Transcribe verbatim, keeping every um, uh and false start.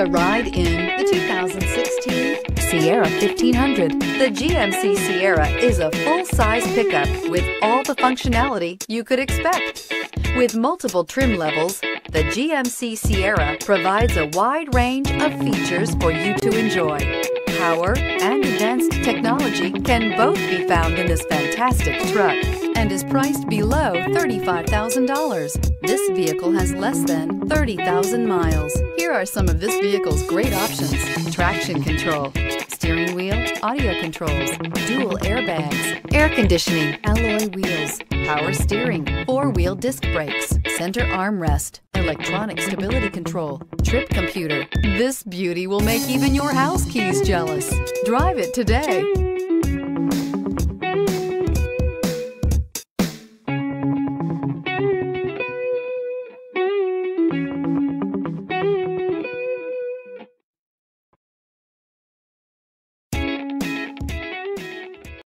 a ride in the two thousand sixteen Sierra fifteen hundred. The G M C Sierra is a full-size pickup with all the functionality you could expect. With multiple trim levels, the G M C Sierra provides a wide range of features for you to enjoy. Power and advanced technology can both be found in this fantastic truck and is priced below thirty-five thousand dollars. This vehicle has less than thirty thousand miles. Here are some of this vehicle's great options: traction control, steering wheel audio controls, dual airbags, air conditioning, alloy wheels, power steering, four-wheel disc brakes, center armrest, electronic stability control, trip computer. This beauty will make even your house keys jealous. Drive it today.